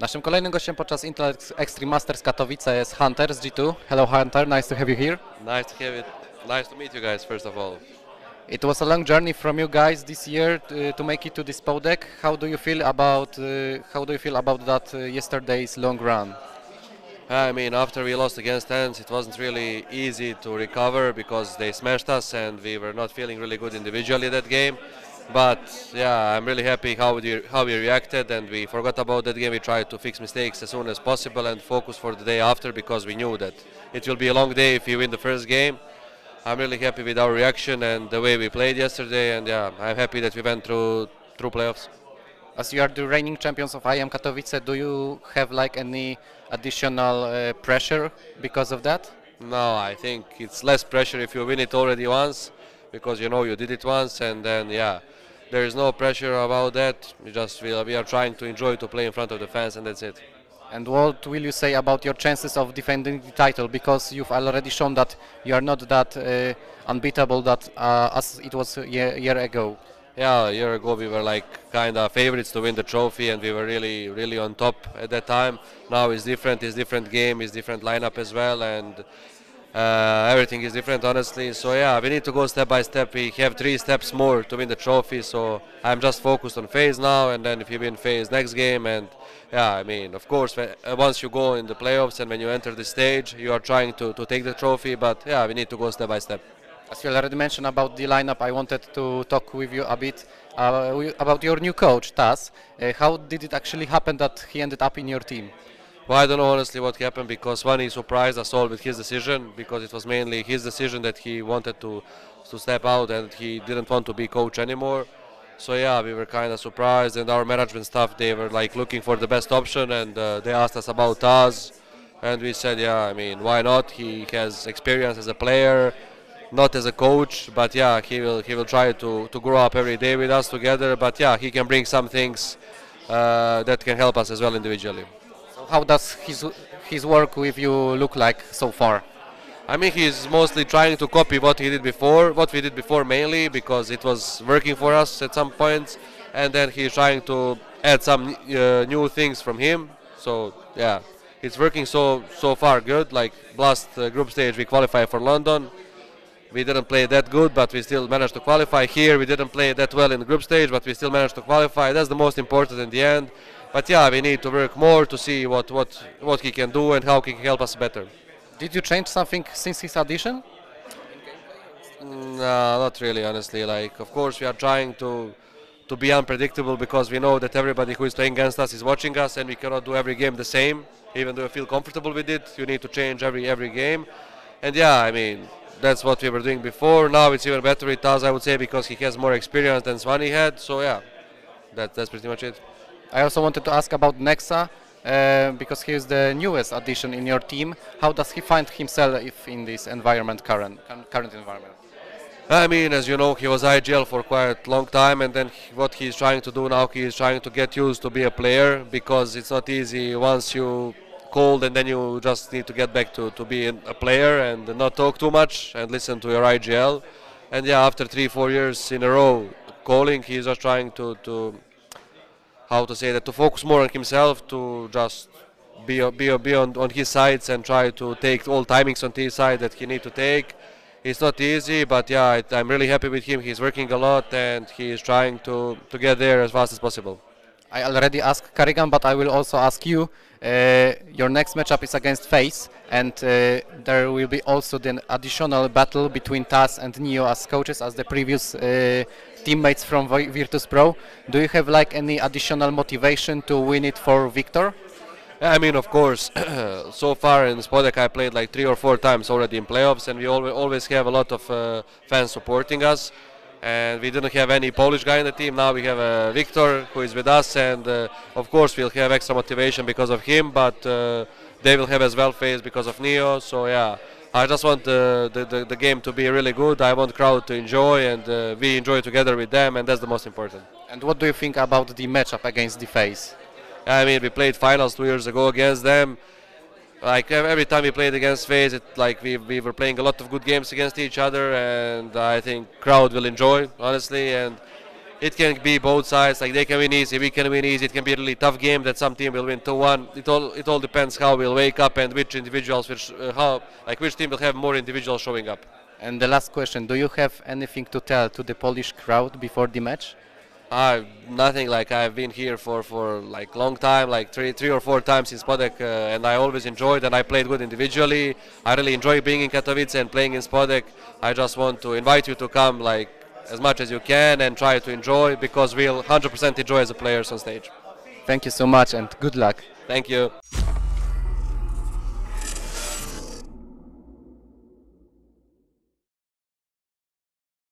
Naszym kolejnym gościem podczas Intel Extreme Masters Katowice jest Hunter z G2. Hello Hunter, nice to have you here. Nice to have you. Nice to meet you guys first of all. It was a long journey from you guys this year to make it to this Spodek. How do you feel about that yesterday's long run? I mean, after we lost against TaZ, it wasn't really easy to recover because they smashed us and we were not feeling really good individually that game. But yeah, I'm really happy how we reacted, and we forgot about that game. We tried to fix mistakes as soon as possible and focus for the day after, because we knew that it will be a long day if you win the first game. I'm really happy with our reaction and the way we played yesterday, and yeah, I'm happy that we went through playoffs. As you are the reigning champions of IM Katowice, do you have like any additional pressure because of that? No, I think it's less pressure if you win it already once, because you know you did it once, and then yeah, there is no pressure about that. We just we are trying to enjoy to play in front of the fans, and that's it. And what will you say about your chances of defending the title? Because you've already shown that you are not that unbeatable that as it was a year ago. Yeah, a year ago we were like kind of favorites to win the trophy, and we were really, really on top at that time. Now it's different game, it's different lineup as well, and everything is different, honestly. So yeah, we need to go step by step. We have 3 steps more to win the trophy, so I'm just focused on FaZe now, and then if you win FaZe next game, and yeah, I mean, of course, once you go in the playoffs and when you enter the stage, you are trying to take the trophy, but yeah, we need to go step by step. As you already mentioned about the lineup, I wanted to talk with you a bit about your new coach, TaZ. How did it actually happen that he ended up in your team? Well, I don't know honestly what happened, because Svani surprised us all with his decision, because it was mainly his decision that he wanted to step out and he didn't want to be coach anymore. So yeah, we were kind of surprised, and our management staff, they were like looking for the best option, and they asked us about TaZ, and we said yeah, I mean, why not? He has experience as a player, not as a coach, but yeah, he will try to grow up every day with us together, but yeah, he can bring some things that can help us as well individually. How does his work with you look like so far? I mean, he's mostly trying to copy what we did before mainly, because it was working for us at some points, and then he's trying to add some new things from him. So yeah, it's working so far good. Like last group stage we qualified for London. We didn't play that good, but we still managed to qualify. Here we didn't play that well in the group stage, but we still managed to qualify. That's the most important in the end. But yeah, we need to work more to see what he can do and how he can help us better. Did you change something since his addition? No, not really, honestly. Like, of course, we are trying to be unpredictable, because we know that everybody who is playing against us is watching us, and we cannot do every game the same. Even though you feel comfortable with it, you need to change every game. And yeah, I mean, that's what we were doing before. Now it's even better with TaZ, I would say, because he has more experience than Svani had. So yeah, that's pretty much it. I also wanted to ask about Nexa, because he is the newest addition in your team. How does he find himself in this environment, current environment? I mean, as you know, he was IGL for quite a long time, and then what he's trying to do now, he is trying to get used to be a player, because it's not easy once you cold and then you just need to get back to being a player and not talk too much and listen to your IGL. And yeah, after 3-4 years in a row calling, he's just trying to focus more on himself, to just be on his sides and try to take all timings on his side that he need to take. It's not easy, but yeah, I'm really happy with him. He's working a lot and he's trying to get there as fast as possible. I already asked Karigan, but I will also ask you. Your next matchup is against FaZe, and there will be also an additional battle between TaZ and Neo as coaches, as the previous teammates from Virtus Pro. Do you have like any additional motivation to win it for Viktor? Yeah, I mean, of course, so far in Spodek I played like 3 or 4 times already in playoffs, and we always have a lot of fans supporting us. And we didn't have any Polish guy in the team. Now we have Viktor, who is with us, and of course we'll have extra motivation because of him, but they will have as well FaZe because of Neo. So yeah, I just want the game to be really good. I want crowd to enjoy, and we enjoy together with them, and that's the most important. And what do you think about the matchup against the FaZe? I mean, we played finals 2 years ago against them. Like every time we played against FaZe, we were playing a lot of good games against each other, and I think crowd will enjoy, honestly, and It can be both sides, like they can win easy, we can win easy, it can be a really tough game that some team will win 2-1. It all depends how we'll wake up and which individuals, which team will have more individuals showing up. And the last question, do you have anything to tell to the Polish crowd before the match? Nothing, like I've been here for like long time, like three or four times in Spodek, and I always enjoyed and I played good individually. I really enjoy being in Katowice and playing in Spodek. I just want to invite you to come like as much as you can and try to enjoy, because we'll 100% enjoy as players on stage. Thank you so much and good luck. Thank you.